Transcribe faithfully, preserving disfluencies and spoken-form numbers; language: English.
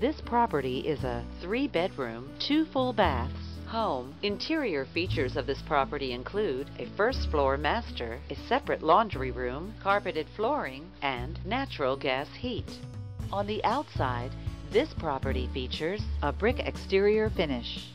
This property is a three-bedroom, two full baths home. Interior features of this property include a first floor master, a separate laundry room, carpeted flooring, and natural gas heat. On the outside, this property features a brick exterior finish.